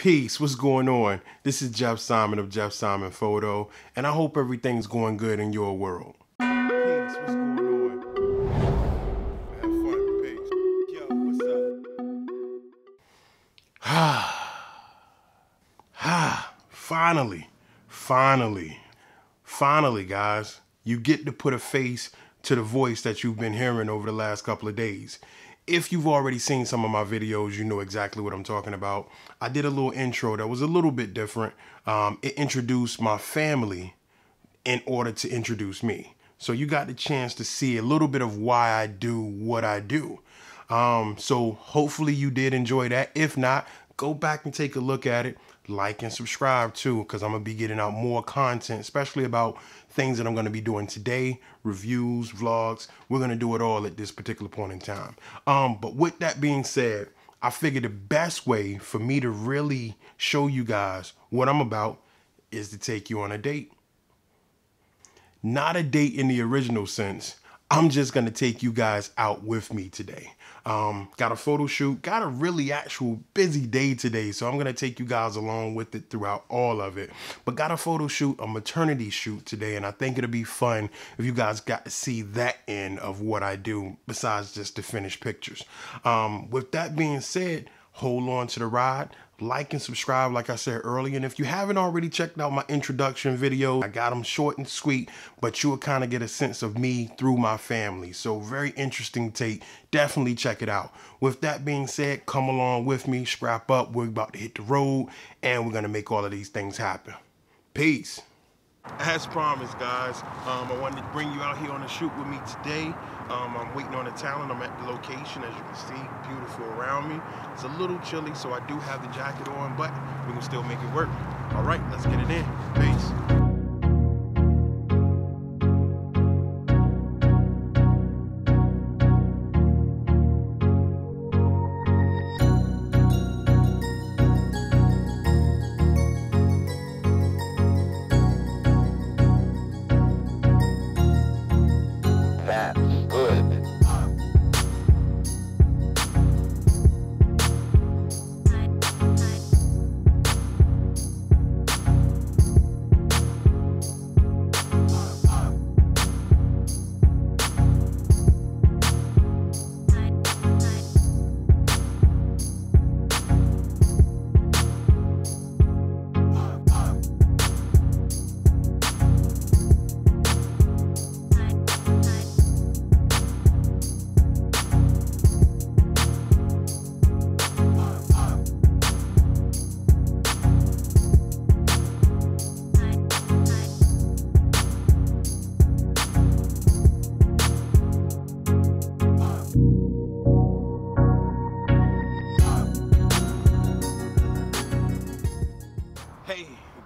Peace, what's going on? This is Jeff Simon of Jeff Simon Photo, and I hope everything's going good in your world. Peace, what's going on? Have fun, peace. Yo, what's up? Finally, guys, you get to put a face to the voice that you've been hearing over the last couple of days. If you've already seen some of my videos, you know exactly what I'm talking about. I did a little intro that was a little bit different. It introduced my family in order to introduce me. So you got the chance to see a little bit of why I do what I do. So hopefully you did enjoy that. If not, go back and take a look at it. Like and subscribe too, because I'm going to be getting out more content, especially about things that I'm going to be doing today, reviews, vlogs. We're going to do it all at this particular point in time. But with that being said, I figured the best way for me to really show you guys what I'm about is to take you on a date. Not a date in the original sense. I'm just going to take you guys out with me today. Got a photo shoot, got a really actual busy day today. So I'm going to take you guys along with it throughout all of it, but got a photo shoot, a maternity shoot today. And I think it'll be fun if you guys got to see that end of what I do besides just the finished pictures. With that being said, hold on to the ride. Like and subscribe, like I said earlier. And if you haven't already checked out my introduction video, I got them short and sweet, but you'll kind of get a sense of me through my family. So very interesting take. Definitely check it out. With that being said, come along with me, strap up. We're about to hit the road and we're going to make all of these things happen. Peace. As promised, guys, I wanted to bring you out here on a shoot with me today. I'm waiting on the talent. I'm at the location, as you can see, beautiful around me. It's a little chilly, so I do have the jacket on, but we can still make it work. All right, let's get it in. Peace.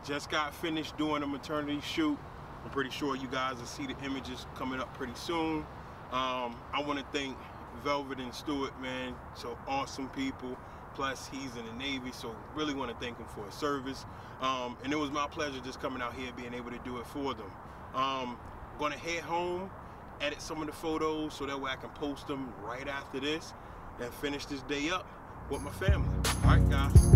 Just got finished doing a maternity shoot. I'm pretty sure you guys will see the images coming up pretty soon. I want to thank Velvet and Stewart, man. So awesome people. Plus he's in the Navy, so really want to thank him for his service. And it was my pleasure just coming out here, being able to do it for them. Gonna head home, edit some of the photos so that way I can post them right after this and finish this day up with my family. All right, guys.